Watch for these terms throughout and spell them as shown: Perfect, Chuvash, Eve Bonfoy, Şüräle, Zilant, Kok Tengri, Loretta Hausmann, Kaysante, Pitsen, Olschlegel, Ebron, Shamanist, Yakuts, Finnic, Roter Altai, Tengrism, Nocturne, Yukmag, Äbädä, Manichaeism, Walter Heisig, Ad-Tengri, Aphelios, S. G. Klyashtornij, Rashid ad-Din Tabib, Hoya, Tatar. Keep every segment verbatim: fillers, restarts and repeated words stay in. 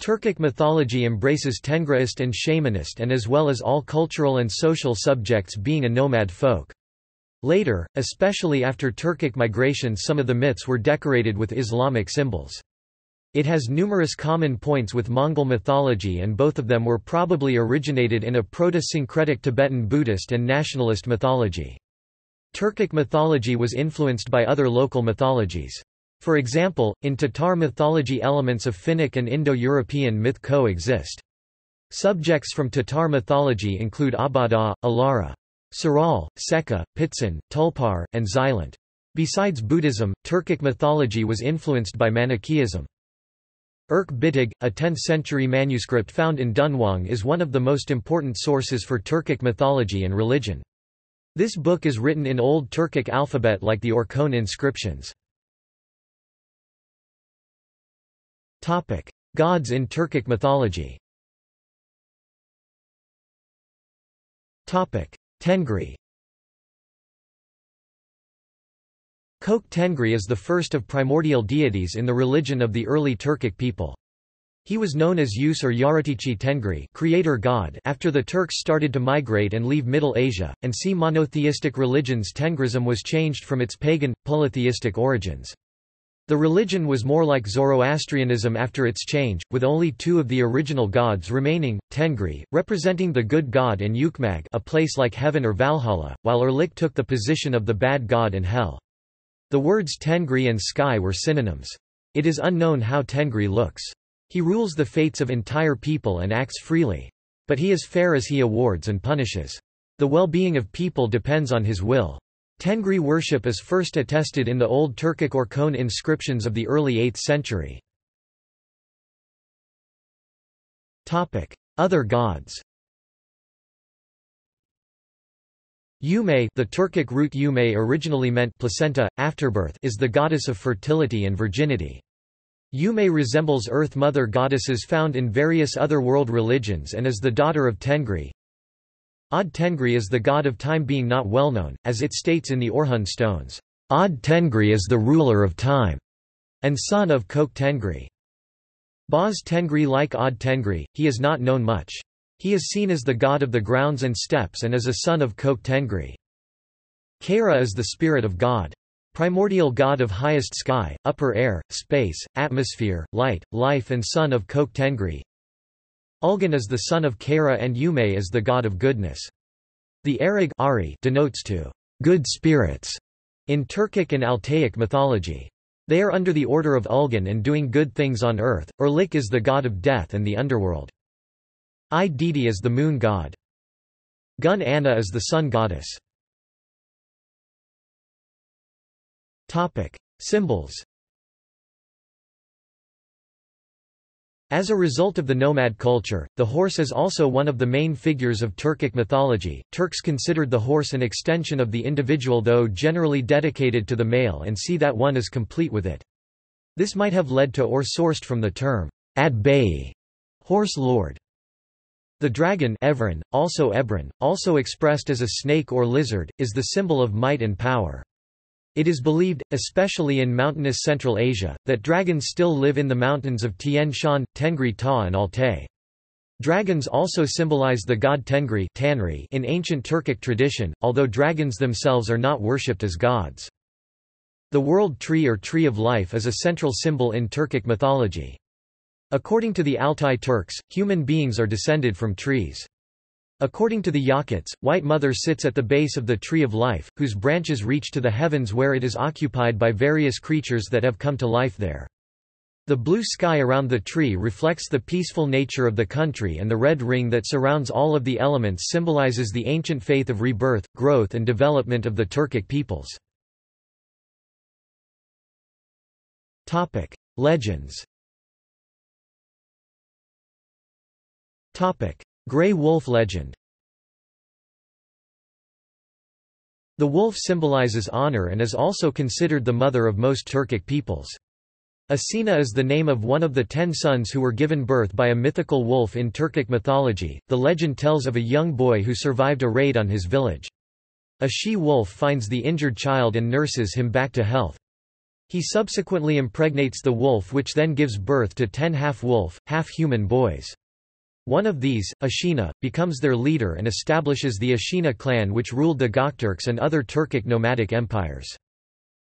Turkic mythology embraces Tengriist and Shamanist and as well as all cultural and social subjects being a nomad folk. Later, especially after Turkic migration, some of the myths were decorated with Islamic symbols. It has numerous common points with Mongol mythology, and both of them were probably originated in a proto-syncretic Tibetan Buddhist and nationalist mythology. Turkic mythology was influenced by other local mythologies. For example, in Tatar mythology elements of Finnic and Indo-European myth coexist. Subjects from Tatar mythology include Äbädä, Alara, Şüräle, Şekä, Pitsen, Tulpar, and Zilant. Besides Buddhism, Turkic mythology was influenced by Manichaeism. Irk Bitig, a tenth century manuscript found in Dunhuang, is one of the most important sources for Turkic mythology and religion. This book is written in Old Turkic alphabet like the Orkhon inscriptions. Gods in Turkic mythology. Tengri. Kok Tengri is the first of primordial deities in the religion of the early Turkic people. He was known as Yus or Yaratici Tengri, creator god, after the Turks started to migrate and leave Middle Asia, and see monotheistic religions. Tengrism was changed from its pagan, polytheistic origins. The religion was more like Zoroastrianism after its change, with only two of the original gods remaining, Tengri, representing the good god, and Yukmag, a place like heaven or Valhalla, while Erlik took the position of the bad god in hell. The words Tengri and sky were synonyms. It is unknown how Tengri looks. He rules the fates of entire people and acts freely. But he is fair as he awards and punishes. The well-being of people depends on his will. Tengri worship is first attested in the Old Turkic Orkhon inscriptions of the early eighth century. Other gods. Yumay, the Turkic root Yumay originally meant placenta, afterbirth, is the goddess of fertility and virginity. Yumay resembles Earth Mother goddesses found in various other world religions and is the daughter of Tengri. Ad-Tengri is the god of time, being not well known, as it states in the Orkhon stones, Ad-Tengri is the ruler of time, and son of Kok Tengri. Boz Tengri. Like Ad-Tengri, he is not known much. He is seen as the god of the grounds and steppes and is a son of Kok Tengri. Kaira is the spirit of God. Primordial god of highest sky, upper air, space, atmosphere, light, life, and son of Kok Tengri. Ulgan is the son of Kaira, and Yumay is the god of goodness. The Erig Ari denotes to good spirits in Turkic and Altaic mythology. They are under the order of Ulgan and doing good things on earth. Erlik is the god of death and the underworld. Idd is the moon god. Gun Anna is the sun goddess. Topic: Symbols. As a result of the nomad culture, the horse is also one of the main figures of Turkic mythology. Turks considered the horse an extension of the individual, though generally dedicated to the male, and see that one is complete with it. This might have led to or sourced from the term Ad-Bey, horse lord. The dragon Evren, also Ebron, also expressed as a snake or lizard, is the symbol of might and power. It is believed, especially in mountainous Central Asia, that dragons still live in the mountains of Tien Shan, Tengri Ta, and Altai. Dragons also symbolize the god Tengri in ancient Turkic tradition, although dragons themselves are not worshipped as gods. The world tree or tree of life is a central symbol in Turkic mythology. According to the Altai Turks, human beings are descended from trees. According to the Yakuts, White Mother sits at the base of the Tree of Life, whose branches reach to the heavens, where it is occupied by various creatures that have come to life there. The blue sky around the tree reflects the peaceful nature of the country, and the red ring that surrounds all of the elements symbolizes the ancient faith of rebirth, growth, and development of the Turkic peoples. Topic: Legends. Topic: Grey wolf legend. The wolf symbolizes honor and is also considered the mother of most Turkic peoples. Ashina is the name of one of the ten sons who were given birth by a mythical wolf in Turkic mythology. The legend tells of a young boy who survived a raid on his village. A she-wolf finds the injured child and nurses him back to health. He subsequently impregnates the wolf, which then gives birth to ten half-wolf, half-human boys. One of these, Ashina, becomes their leader and establishes the Ashina clan, which ruled the Gokturks and other Turkic nomadic empires.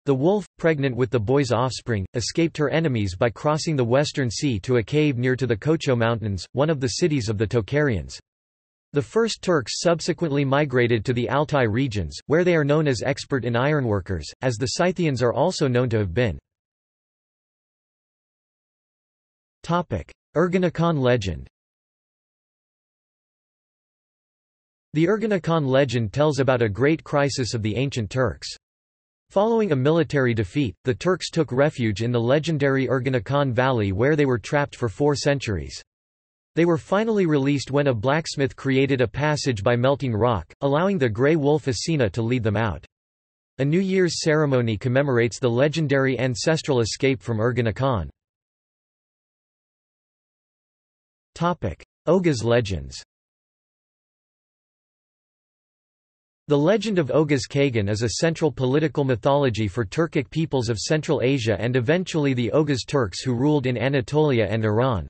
The wolf, pregnant with the boy's offspring, escaped her enemies by crossing the Western Sea to a cave near to the Kocho Mountains, one of the cities of the Tocharians. The first Turks subsequently migrated to the Altai regions, where they are known as expert in ironworkers, as the Scythians are also known to have been. Ergenekon legend. The Ergenekon legend tells about a great crisis of the ancient Turks. Following a military defeat, the Turks took refuge in the legendary Ergenekon Valley, where they were trapped for four centuries. They were finally released when a blacksmith created a passage by melting rock, allowing the grey wolf Ashina to lead them out. A New Year's ceremony commemorates the legendary ancestral escape from Ergenekon. Oghuz legends. The legend of Oghuz Kagan is a central political mythology for Turkic peoples of Central Asia and eventually the Oghuz Turks who ruled in Anatolia and Iran.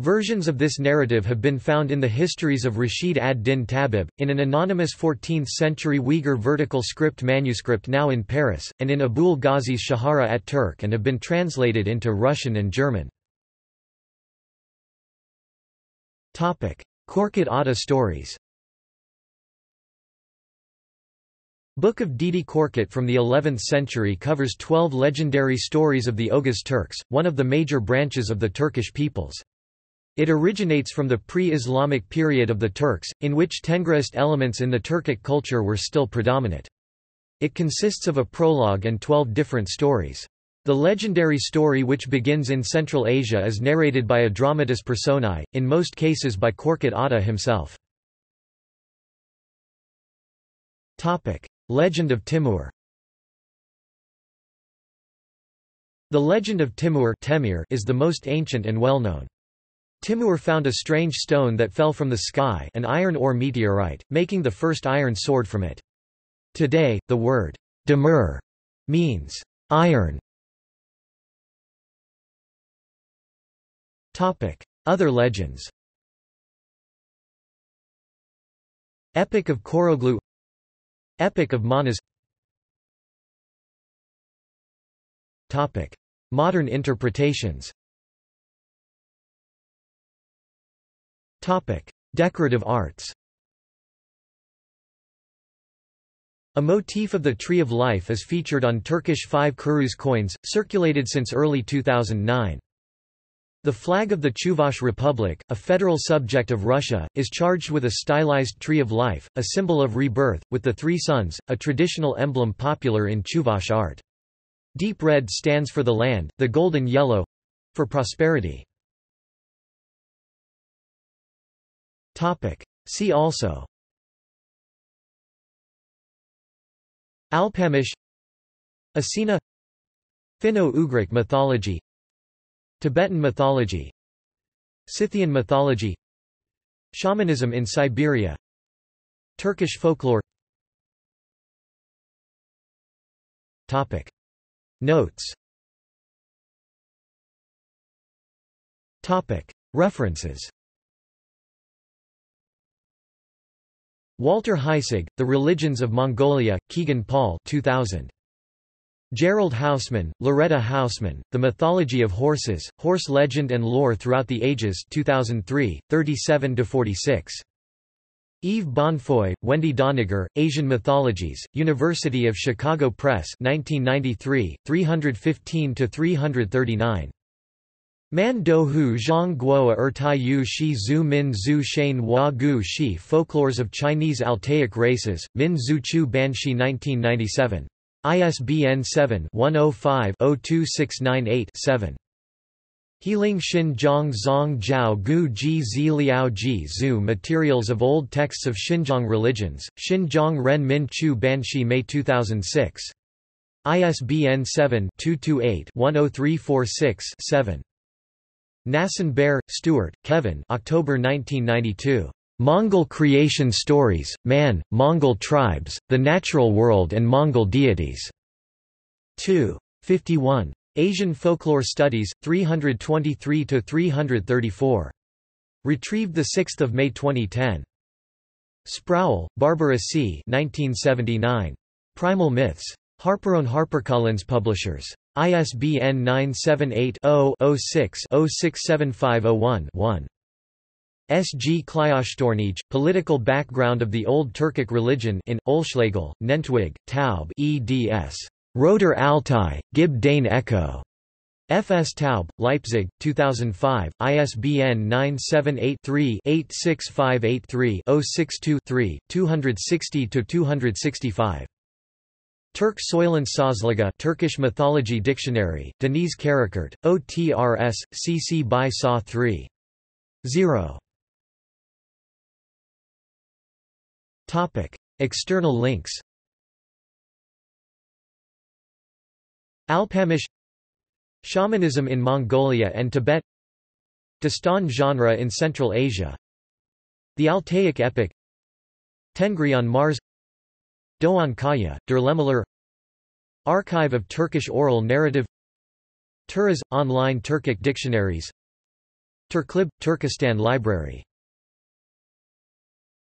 Versions of this narrative have been found in the histories of Rashid ad-Din Tabib, in an anonymous fourteenth century Uyghur vertical script manuscript now in Paris, and in Abul Ghazi's Shahara at Turk, and have been translated into Russian and German. Korkut Ata stories. Book of Didi Korkut from the eleventh century covers twelve legendary stories of the Oghuz Turks, one of the major branches of the Turkish peoples. It originates from the pre-Islamic period of the Turks, in which Tengriist elements in the Turkic culture were still predominant. It consists of a prologue and twelve different stories. The legendary story, which begins in Central Asia, is narrated by a dramatis personae, in most cases by Korkut Ata himself. Legend of Timur. The legend of Timur is the most ancient and well-known. Timur found a strange stone that fell from the sky, an iron ore meteorite, making the first iron sword from it. Today, the word demur means iron. Other legends. Epic of Koroglu, Epic of Manas. Modern interpretations. Decorative arts. A motif of the Tree of Life is featured on Turkish five kuruz coins, circulated since early two thousand nine. The flag of the Chuvash Republic, a federal subject of Russia, is charged with a stylized Tree of Life, a symbol of rebirth, with the three suns, a traditional emblem popular in Chuvash art. Deep red stands for the land, the golden yellow—for prosperity. See also: Alpamish, Ashina, Finno-Ugric mythology, Tibetan mythology, Scythian mythology, Shamanism in Siberia, Turkish folklore. Topic. Notes. Topic. References. Walter Heisig, The Religions of Mongolia, Keegan Paul, two thousand. Gerald Hausmann, Loretta Hausmann, The Mythology of Horses, Horse Legend and Lore Throughout the Ages, two thousand three, thirty-seven to forty-six. Eve Bonfoy, Wendy Doniger, Asian Mythologies, University of Chicago Press, nineteen ninety-three, three fifteen to three thirty-nine. Man Dohu Zhang Guoa Er Tai Yu Shi Zhu Min Zhu Shane Hua Gu Shi Folklores of Chinese Altaic Races, Min Zhu Chu Banshi nineteen ninety-seven. I S B N seven one zero five zero two six nine eight seven. Healing Xin Zhang Zong Zhao Gu Ji Zi Liao Ji Zhu Materials of Old Texts of Xinjiang Religions, Xinjiang Ren Min Chu Banshi May two thousand six. I S B N seven two two eight one zero three four six seven. Nassen Bear, Stewart, Kevin, October nineteen ninety-two. Mongol Creation Stories, Man, Mongol Tribes, the Natural World and Mongol Deities. two. fifty-one. Asian Folklore Studies, three twenty-three to three thirty-four. Retrieved the sixth of May twenty ten. Sproul, Barbara C. nineteen seventy-nine. Primal Myths. HarperOwn HarperCollins Publishers. I S B N nine seven eight zero zero six zero six seven five zero one one. S. G. Klyashtornij, Political Background of the Old Turkic Religion in Olschlegel, Nentwig, Taub eds. Roter Altai, Gib Dane Echo. F. S. Taub, Leipzig, two thousand five, I S B N nine seven eight three eight six five eight three zero six two three, two sixty to two sixty-five. Turk Soylan Sazlıga, Turkish Mythology Dictionary, Deniz Karakurt, O T R S, C C by S A three. zero. External links. Alpamish. Shamanism in Mongolia and Tibet. Dastan genre in Central Asia. The Altaic epic. Tengri on Mars. Doğan Kaya, Derlemeler. Archive of Turkish Oral Narrative. Turuz, online Turkic dictionaries. Turklib, Turkestan Library.